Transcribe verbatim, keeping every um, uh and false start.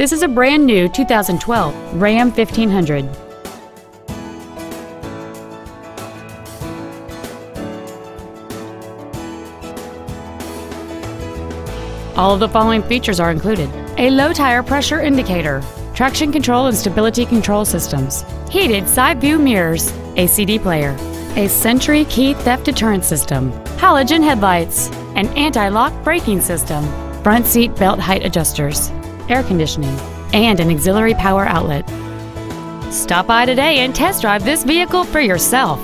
This is a brand new two thousand twelve Ram fifteen hundred. All of the following features are included: a low tire pressure indicator, traction control and stability control systems, heated side view mirrors, a C D player, a Sentry key theft deterrent system, halogen headlights, an anti-lock braking system, front seat belt height adjusters, air conditioning, and an auxiliary power outlet. Stop by today and test drive this vehicle for yourself.